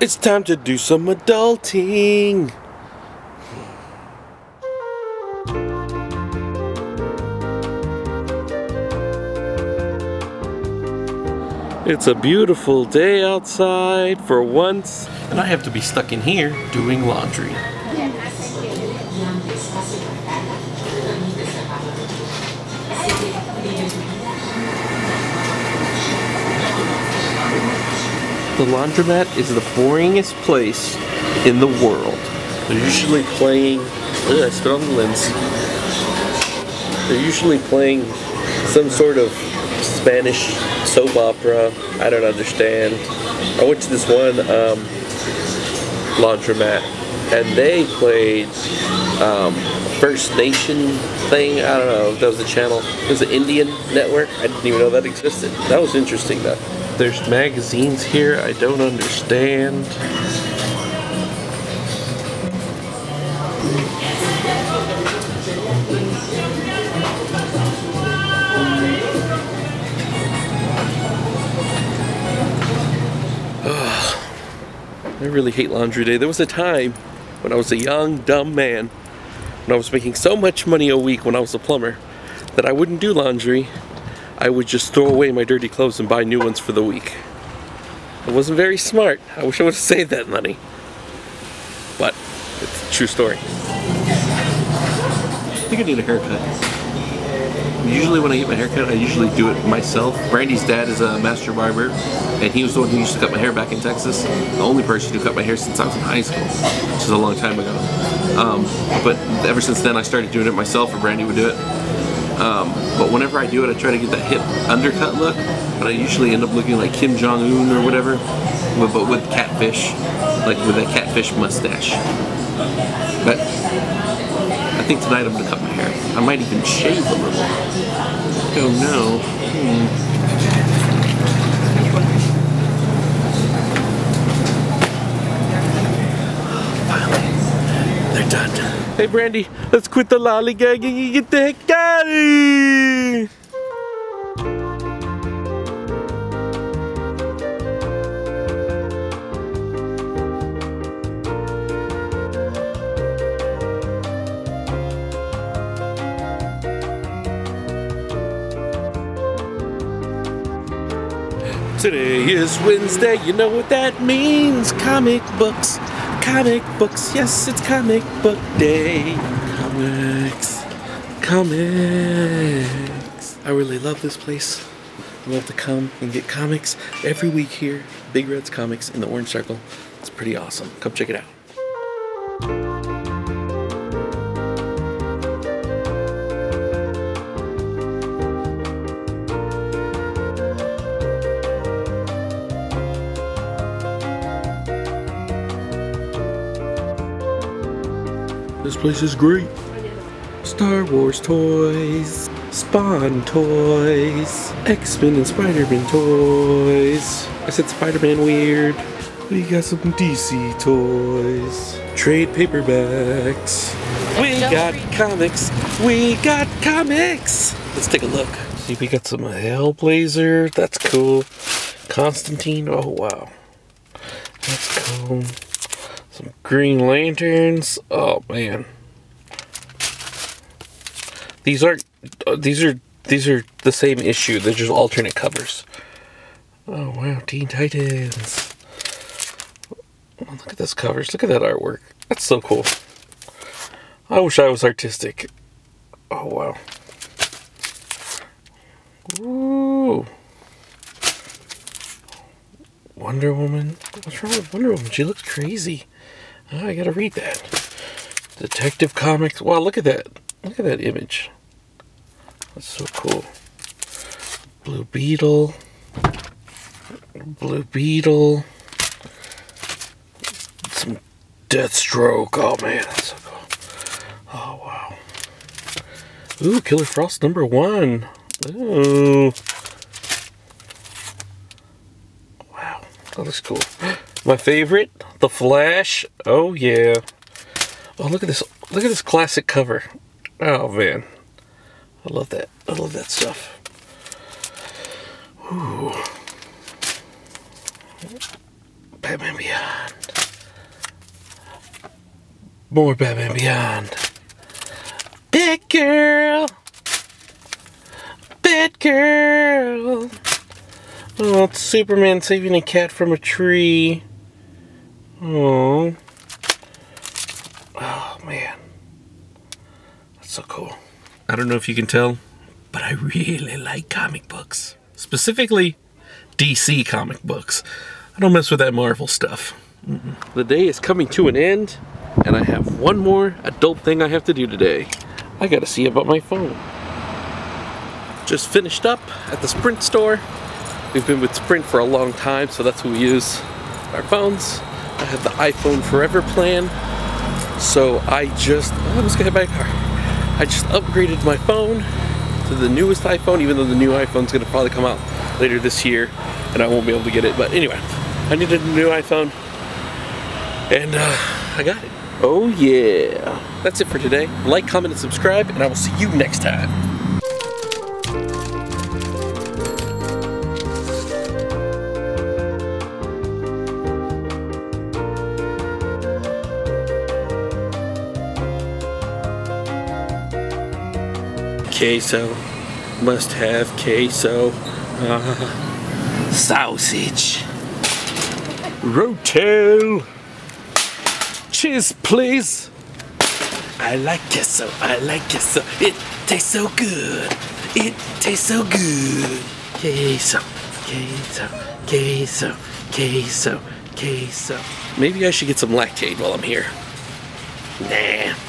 It's time to do some adulting. It's a beautiful day outside for once. And I have to be stuck in here doing laundry. The laundromat is the boringest place in the world. They're usually playing... Ugh, I spit on the lens. They're usually playing some sort of Spanish soap opera. I don't understand. I went to this one laundromat and they played First Nation thing. I don't know if that was a channel. It was an Indian network. I didn't even know that existed. That was interesting though. There's magazines here I don't understand. I really hate laundry day. There was a time when I was a young, dumb man, when I was making so much money a week when I was a plumber, that I wouldn't do laundry. I would just throw away my dirty clothes and buy new ones for the week. It wasn't very smart. I wish I would have saved that money. But it's a true story. I think I need a haircut. Usually when I get my haircut, I usually do it myself. Brandy's dad is a master barber, and he was the one who used to cut my hair back in Texas. The only person who cut my hair since I was in high school, which is a long time ago. But ever since then, I started doing it myself, or Brandy would do it. But whenever I do it, I try to get that hip undercut look, but I usually end up looking like Kim Jong-un or whatever, but with catfish, like with a catfish mustache. But I think tonight I'm going to cut my hair. I might even shave a little. I don't know. Finally, they're done. Hey Brandy, let's quit the lollygagging and get the heck out of here! Today is Wednesday, you know what that means, comic books. Comic books, yes, it's comic book day. Comics, comics. I really love this place. I love to come and get comics every week here. Big Red's Comics in the Orange Circle. It's pretty awesome. Come check it out. This place is great. Star Wars toys, Spawn toys, X-Men and Spider-Man toys. I said Spider-Man weird. We got some DC toys, trade paperbacks. We got comics. We got comics. Let's take a look. See, we got some Hellblazer. That's cool. Constantine. Oh wow. That's cool. Some Green Lanterns. Oh man, these are the same issue. They're just alternate covers. Oh wow, Teen Titans. Oh, look at those covers. Look at that artwork. That's so cool. I wish I was artistic. Oh wow. Ooh. Wonder Woman. What's wrong with Wonder Woman? She looks crazy. Oh, I gotta read that. Detective Comics. Wow, look at that. Look at that image. That's so cool. Blue Beetle. Blue Beetle. Some Deathstroke. Oh man, that's so cool. Oh wow. Ooh, Killer Frost #1. Ooh. Wow, that looks cool. My favorite, The Flash. Oh yeah. Oh look at this. Look at this classic cover. Oh man, I love that. I love that stuff. Ooh. Batman Beyond. More Batman Beyond. Batgirl. Batgirl. Oh, it's Superman saving a cat from a tree. Oh. Oh, man. That's so cool. I don't know if you can tell, but I really like comic books. Specifically, DC comic books. I don't mess with that Marvel stuff. Mm-mm. The day is coming to an end, and I have one more adult thing I have to do today. I gotta see about my phone. Just finished up at the Sprint store. We've been with Sprint for a long time, so that's what we use our phones. I have the iPhone Forever plan, so I was gonna buy a car. I just upgraded my phone to the newest iPhone, even though the new iPhone's gonna probably come out later this year, and I won't be able to get it. But anyway, I needed a new iPhone, and I got it. Oh yeah. That's it for today. Like, comment, and subscribe, and I will see you next time. Queso, must have queso, sausage, rotel, cheese please. I like queso, it tastes so good, it tastes so good. Queso, queso, queso, queso, queso. Maybe I should get some lactate while I'm here. Nah,